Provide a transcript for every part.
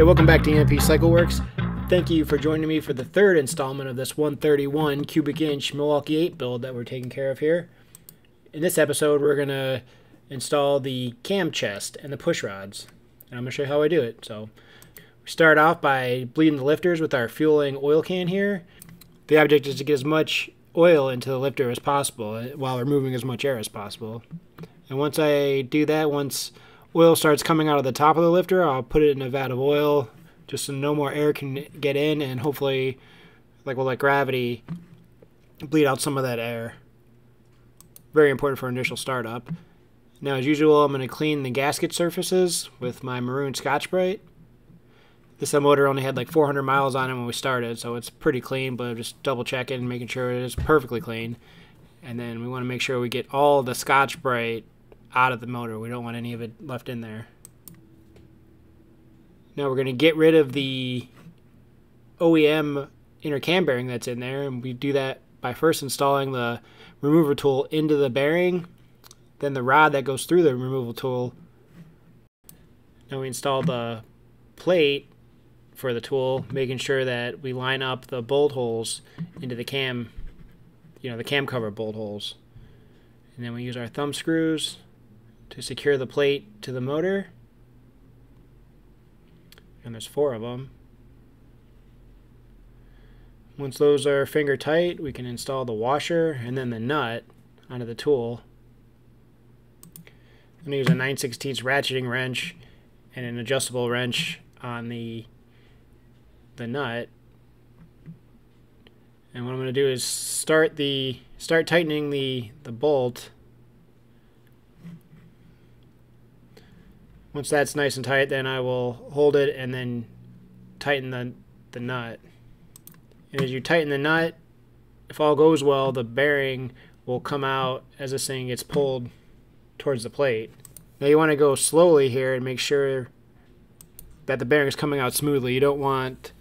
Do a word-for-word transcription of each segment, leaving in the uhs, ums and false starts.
Hey, welcome back to E M P Cycle Works. Thank you for joining me for the third installment of this one thirty-one cubic inch Milwaukee eight build that we're taking care of here. In this episode, we're going to install the cam chest and the push rods, and I'm going to show you how I do it. So we start off by bleeding the lifters with our fueling oil can here. The object is to get as much oil into the lifter as possible while removing as much air as possible. And once I do that, once oil starts coming out of the top of the lifter, I'll put it in a vat of oil, just so no more air can get in, and hopefully, like we'll let gravity bleed out some of that air. Very important for initial startup. Now, as usual, I'm going to clean the gasket surfaces with my maroon Scotch-Brite. This motor only had like four hundred miles on it when we started, so it's pretty clean, but I'm just double checking and making sure it is perfectly clean. And then we want to make sure we get all the Scotch-Brite out of the motor. We don't want any of it left in there. Now we're going to get rid of the O E M inner cam bearing that's in there, and we do that by first installing the remover tool into the bearing, then the rod that goes through the removal tool. Now we install the plate for the tool, making sure that we line up the bolt holes into the cam, you know, the cam cover bolt holes. And then we use our thumb screws to secure the plate to the motor. And there's four of them. Once those are finger tight, we can install the washer and then the nut onto the tool. I'm going to use a nine sixteenths ratcheting wrench and an adjustable wrench on the, the nut. And what I'm going to do is start the start tightening the, the bolt. Once that's nice and tight, then I will hold it and then tighten the, the nut. And as you tighten the nut, if all goes well, the bearing will come out as this thing gets pulled towards the plate. Now you want to go slowly here and make sure that the bearing is coming out smoothly. You don't want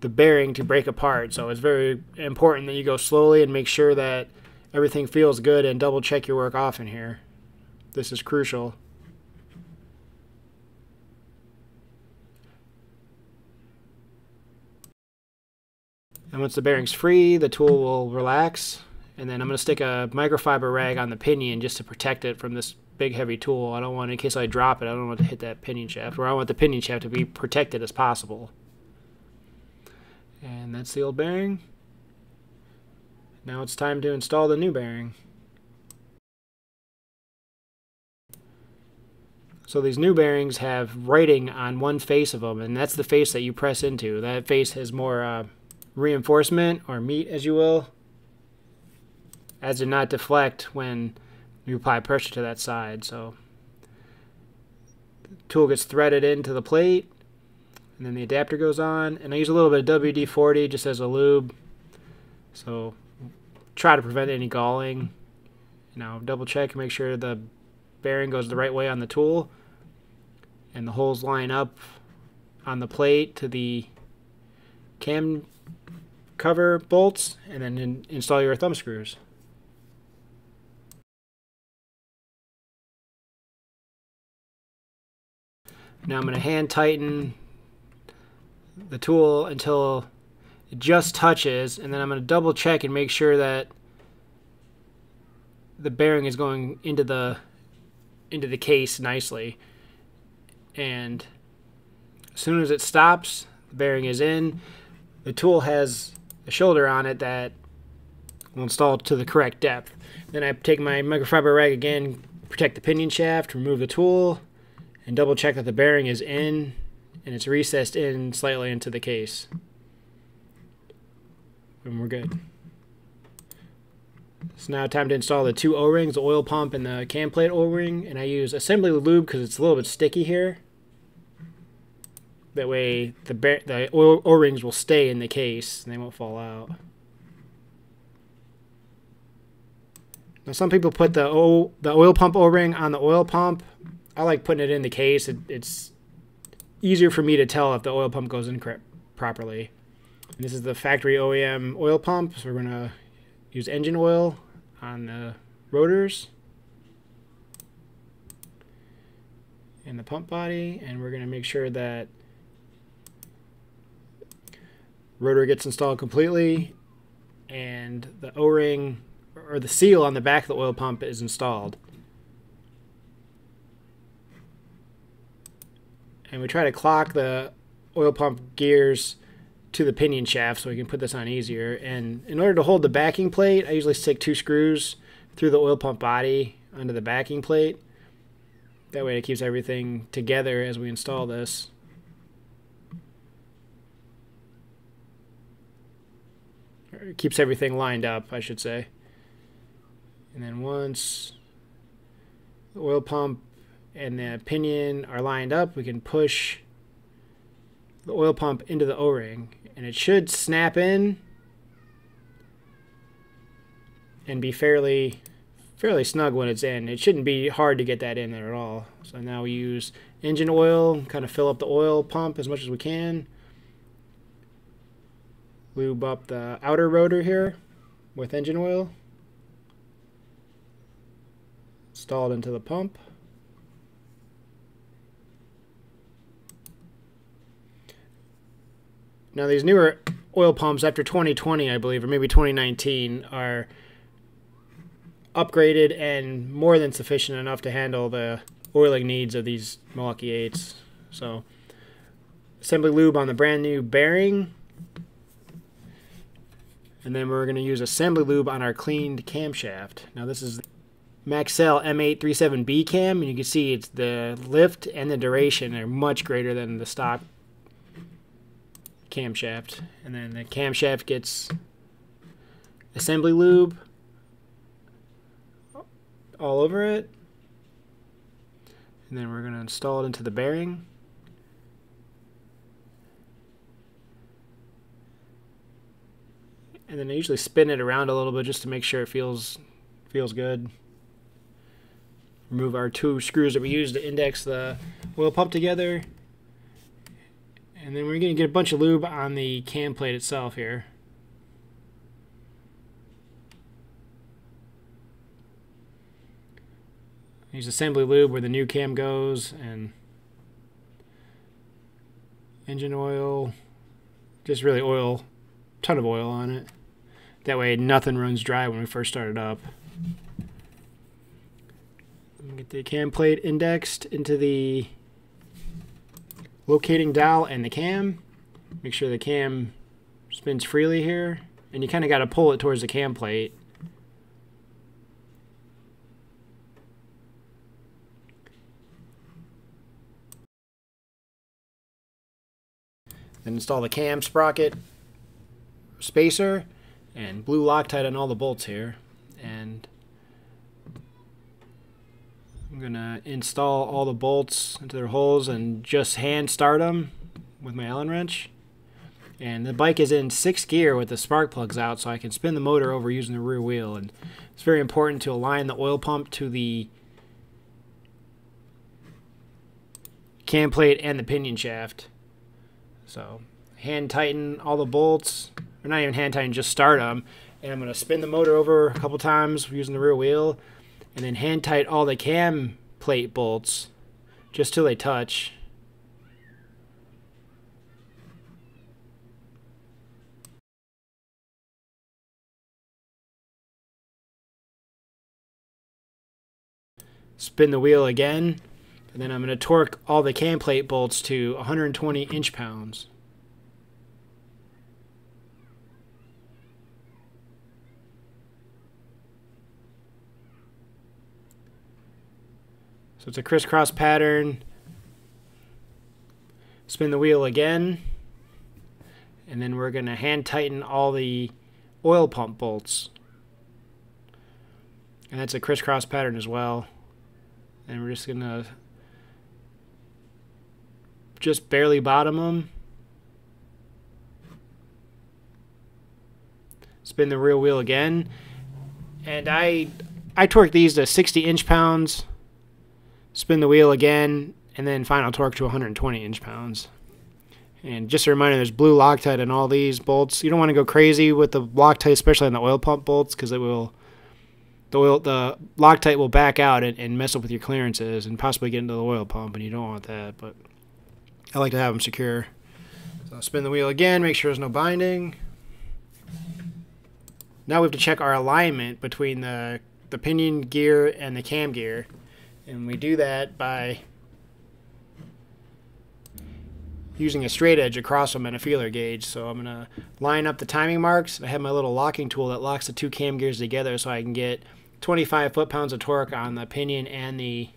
the bearing to break apart, so it's very important that you go slowly and make sure that everything feels good and double check your work often here. This is crucial. And once the bearing's free, the tool will relax. And then I'm going to stick a microfiber rag on the pinion just to protect it from this big heavy tool. I don't want, in case I drop it, I don't want to hit that pinion shaft, or I want the pinion shaft to be protected as possible. And that's the old bearing. Now it's time to install the new bearing. So these new bearings have writing on one face of them, and that's the face that you press into. That face has more uh, reinforcement, or meat as you will, as to not deflect when you apply pressure to that side. So the tool gets threaded into the plate, and then the adapter goes on. And I use a little bit of W D forty just as a lube, so try to prevent any galling. Now double check and make sure the bearing goes the right way on the tool, and the holes line up on the plate to the cam cover bolts, and then in install your thumb screws. Now I'm going to hand tighten the tool until it just touches, and then I'm going to double check and make sure that the bearing is going into the into the case nicely. And as soon as it stops, the bearing is in. The tool has a shoulder on it that will install to the correct depth. Then I take my microfiber rag again, protect the pinion shaft, remove the tool, and double check that the bearing is in and it's recessed in slightly into the case. And we're good. It's now time to install the two O-rings, the oil pump and the cam plate O-ring. And I use assembly lube because it's a little bit sticky here. That way the, the oil O-rings will stay in the case and they won't fall out. Now some people put the, o the oil pump O-ring on the oil pump. I like putting it in the case. It, it's easier for me to tell if the oil pump goes in properly. And this is the factory O E M oil pump, so we're going to use engine oil on the rotors. in the pump body, and we're going to make sure that rotor gets installed completely and the O-ring or the seal on the back of the oil pump is installed. And we try to clock the oil pump gears to the pinion shaft so we can put this on easier. And in order to hold the backing plate, I usually stick two screws through the oil pump body under the backing plate. That way it keeps everything together as we install this. Or it keeps everything lined up, I should say. And then once the oil pump and the pinion are lined up, we can push the oil pump into the O-ring, and it should snap in and be fairly fairly snug when it's in. It shouldn't be hard to get that in there at all. So now we use engine oil, kind of fill up the oil pump as much as we can, lube up the outer rotor here with engine oil, installed into the pump. Now these newer oil pumps after twenty twenty, I believe, or maybe twenty nineteen, are upgraded and more than sufficient enough to handle the oiling needs of these Milwaukee eights. So assembly lube on the brand new bearing, and then we're going to use assembly lube on our cleaned camshaft. Now this is the Max-cell M eight three seven B cam, and you can see it's the lift and the duration are much greater than the stock camshaft. And then the camshaft gets assembly lube all over it, and then we're going to install it into the bearing. And then I usually spin it around a little bit just to make sure it feels feels good. Remove our two screws that we used to index the oil pump together. And then we're going to get a bunch of lube on the cam plate itself here. Use assembly lube where the new cam goes, and engine oil, just really oil, ton of oil on it. That way nothing runs dry when we first start it up. Get the cam plate indexed into the locating dowel and the cam. Make sure the cam spins freely here, and you kind of got to pull it towards the cam plate. Then install the cam sprocket spacer and blue Loctite on all the bolts here. And I'm going to install all the bolts into their holes and just hand start them with my Allen wrench. And the bike is in sixth gear with the spark plugs out, so I can spin the motor over using the rear wheel. And it's very important to align the oil pump to the cam plate and the pinion shaft. So hand tighten all the bolts, or not even hand tighten, just start them. And I'm going to spin the motor over a couple times using the rear wheel, and then hand tight all the cam plate bolts just till they touch. Spin the wheel again. And then I'm going to torque all the cam plate bolts to one hundred twenty inch-pounds. So it's a crisscross pattern. Spin the wheel again. And then we're going to hand tighten all the oil pump bolts. And that's a crisscross pattern as well. And we're just going to just barely bottom them. Spin the rear wheel again. And I I torque these to sixty inch-pounds. Spin the wheel again, and then final torque to one hundred twenty inch-pounds. And just a reminder, there's blue Loctite in all these bolts. You don't want to go crazy with the Loctite, especially on the oil pump bolts, because it will the oil, the Loctite will back out and, and mess up with your clearances and possibly get into the oil pump, and you don't want that, but I like to have them secure. So I'll spin the wheel again, make sure there's no binding. Now we have to check our alignment between the, the pinion gear and the cam gear, and we do that by using a straight edge across them and a feeler gauge. So I'm gonna line up the timing marks. I have my little locking tool that locks the two cam gears together so I can get twenty-five foot-pounds of torque on the pinion and the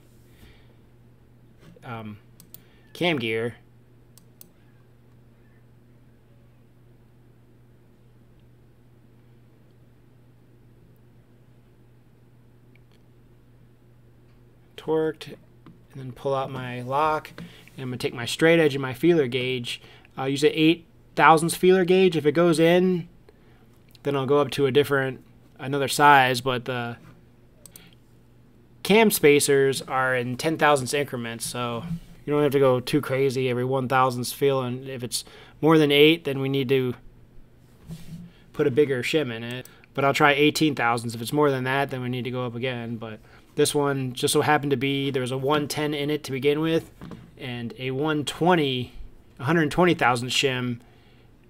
um, cam gear. Torqued, and then pull out my lock, and I'm going to take my straight edge and my feeler gauge. I'll use an eight thousandths feeler gauge. If it goes in, then I'll go up to a different, another size, but the cam spacers are in ten thousandths increments, so you don't have to go too crazy every one thousandths feel, and if it's more than eight, then we need to put a bigger shim in it. But I'll try eighteen thousandths. If it's more than that, then we need to go up again, but this one just so happened to be, there was a one ten in it to begin with, and a one twenty, one twenty thousand shim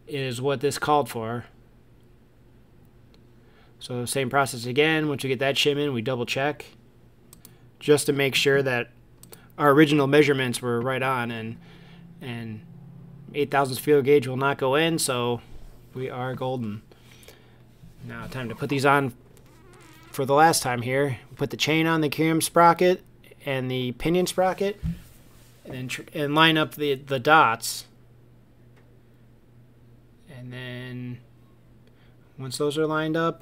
is what this called for. So same process again. Once we get that shim in, we double check just to make sure that our original measurements were right on, and and eight thousandths feeler gauge will not go in, so we are golden. Now time to put these on. For the last time here, put the chain on the cam sprocket and the pinion sprocket, and then tr and line up the the dots, and then once those are lined up,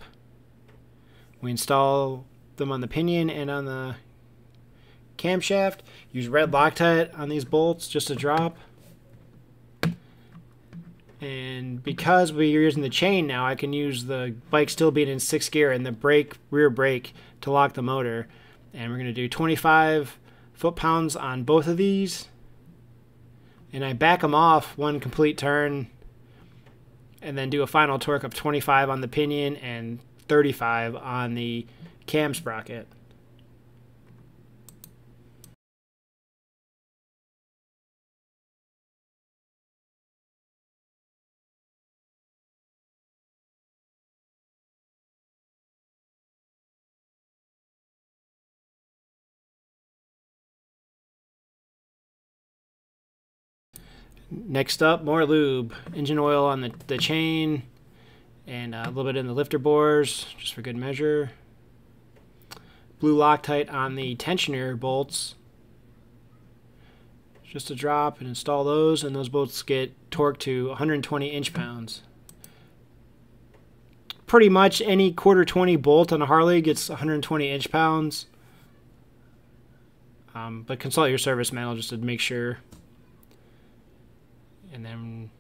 we install them on the pinion and on the camshaft. Use red Loctite on these bolts just to drop. And because we're using the chain now, I can use the bike still being in sixth gear and the brake, rear brake, to lock the motor. And we're going to do twenty-five foot-pounds on both of these. And I back them off one complete turn and then do a final torque of twenty-five on the pinion and thirty-five on the cam sprocket. Next up, more lube, engine oil on the, the chain, and a little bit in the lifter bores, just for good measure. Blue Loctite on the tensioner bolts, just to drop and install those, and those bolts get torqued to one hundred twenty inch-pounds. Pretty much any quarter twenty bolt on a Harley gets one hundred twenty inch-pounds, um, but consult your service manual just to make sure. And then,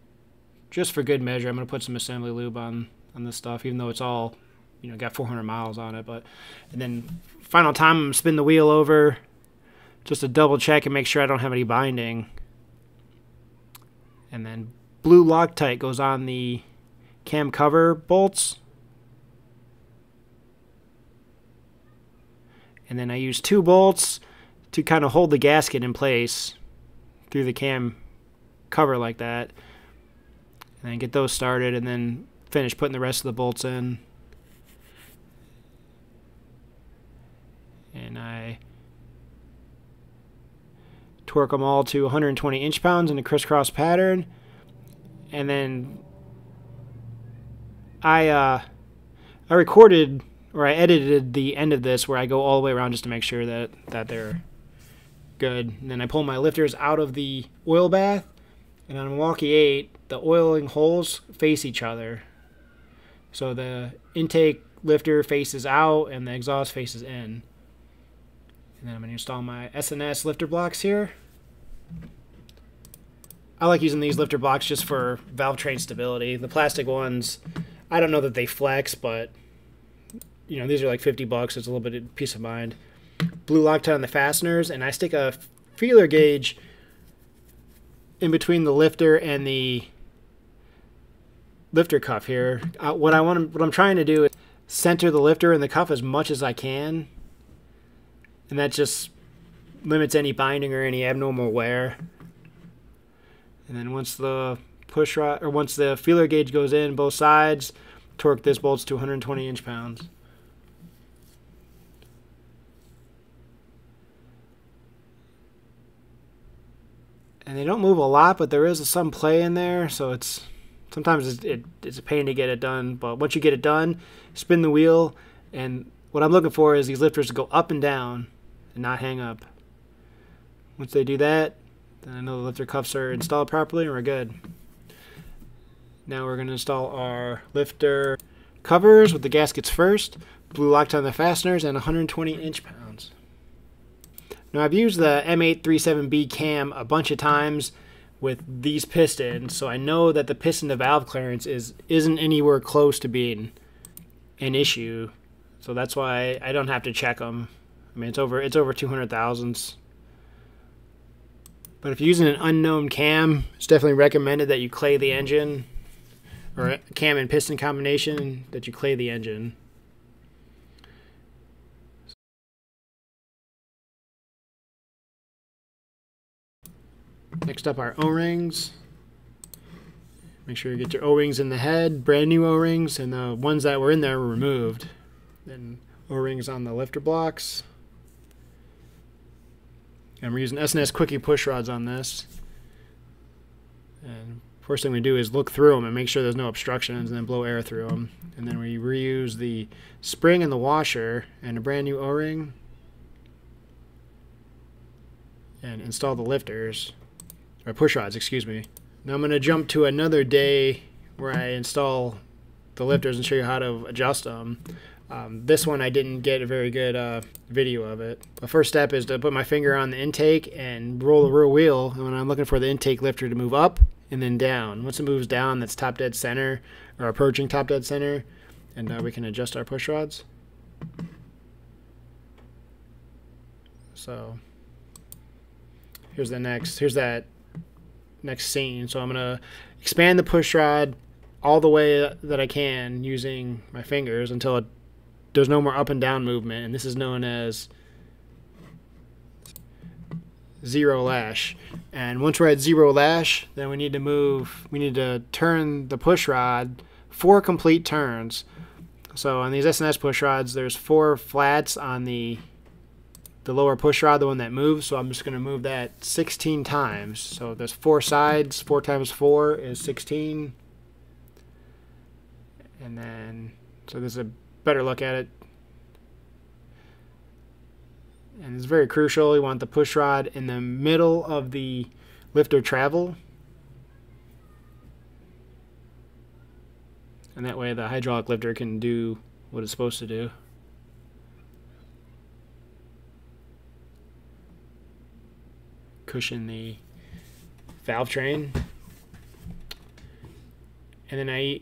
just for good measure, I'm going to put some assembly lube on, on this stuff, even though it's all, you know, got four hundred miles on it. But, and then, final time, I'm going to spin the wheel over just to double check and make sure I don't have any binding. And then, blue Loctite goes on the cam cover bolts. And then I use two bolts to kind of hold the gasket in place through the cam cover like that, and then get those started, and then finish putting the rest of the bolts in. And I torque them all to one hundred twenty inch-pounds in a crisscross pattern, and then I uh, I recorded, or I edited the end of this where I go all the way around just to make sure that, that they're good. And then I pull my lifters out of the oil bath. And on Milwaukee eight, the oiling holes face each other. So the intake lifter faces out and the exhaust faces in. And then I'm going to install my S and S lifter blocks here. I like using these lifter blocks just for valve train stability. The plastic ones, I don't know that they flex, but you know, these are like fifty bucks. It's a little bit of peace of mind. Blue Loctite on the fasteners, and I stick a feeler gauge in between the lifter and the lifter cuff here. Uh, what I want, to, what I'm trying to do is center the lifter in the cuff as much as I can, and that just limits any binding or any abnormal wear. And then once the push rod, or once the feeler gauge goes in both sides, torque this bolts to one hundred twenty inch-pounds. And they don't move a lot, but there is some play in there, so it's sometimes it's, it, it's a pain to get it done. But once you get it done, spin the wheel, and what I'm looking for is these lifters to go up and down and not hang up. Once they do that, then I know the lifter cuffs are installed properly and we're good. Now we're going to install our lifter covers with the gaskets first, blue locked on the fasteners, and one hundred twenty inch-pounds. Now I've used the M eight thirty-seven B cam a bunch of times with these pistons, so I know that the piston to valve clearance is, isn't anywhere close to being an issue. So that's why I don't have to check them. I mean, it's over, it's over two hundred thousandths. But if you're using an unknown cam, it's definitely recommended that you clay the engine, or cam and piston combination, that you clay the engine. Next up, our O-rings. Make sure you get your O-rings in the head, brand new O-rings, and the ones that were in there were removed. Then O-rings on the lifter blocks. And we're using S and S quickie push rods on this. And first thing we do is look through them and make sure there's no obstructions, and then blow air through them. And then we reuse the spring and the washer and a brand new O-ring, and install the lifters, or push rods, excuse me. Now I'm going to jump to another day where I install the lifters and show you how to adjust them. Um, this one I didn't get a very good uh, video of it. The first step is to put my finger on the intake and roll the rear wheel, and when I'm looking for the intake lifter to move up and then down. Once it moves down, that's top dead center, or approaching top dead center, and uh, we can adjust our push rods. So here's the next, here's that next scene. So I'm going to expand the push rod all the way that I can using my fingers until it, there's no more up and down movement. And this is known as zero lash. And once we're at zero lash, then we need to move, we need to turn the push rod four complete turns. So on these S and S push rods, there's four flats on the the lower push rod, the one that moves, so I'm just going to move that sixteen times. So there's four sides, four times four is sixteen. And then, so this is a better look at it. And it's very crucial, you want the push rod in the middle of the lifter travel. And that way the hydraulic lifter can do what it's supposed to do. Cushion the valve train, and then I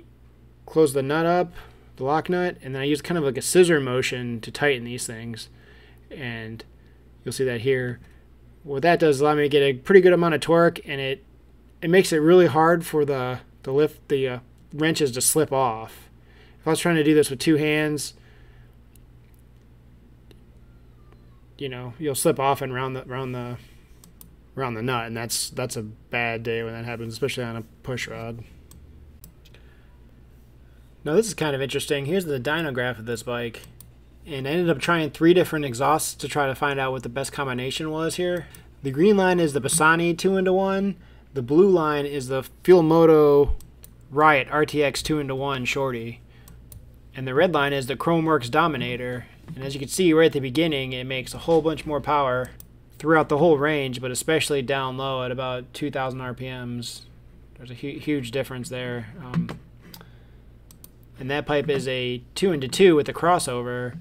close the nut up, the lock nut, and then I use kind of like a scissor motion to tighten these things, and you'll see that here. What that does is allow me to get a pretty good amount of torque, and it it makes it really hard for the the lift the uh, wrenches to slip off. If I was trying to do this with two hands, you know, you'll slip off and round the round the around the nut, and that's that's a bad day when that happens, especially on a push rod. Now this is kind of interesting. Here's the dyno graph of this bike, and I ended up trying three different exhausts to try to find out what the best combination was here. The green line is the Bassani two into one, the blue line is the Fuel Moto Riot R T X two into one shorty, and the red line is the Chromeworks Dominator. And as you can see right at the beginning, it makes a whole bunch more power throughout the whole range, but especially down low at about two thousand R P Ms. There's a hu huge difference there. Um, and that pipe is a two into two with a crossover,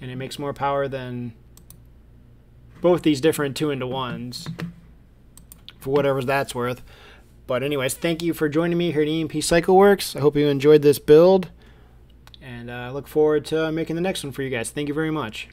and it makes more power than both these different two into ones, for whatever that's worth. But anyways, thank you for joining me here at E M P Cycle Works. I hope you enjoyed this build, and I uh, look forward to making the next one for you guys. Thank you very much.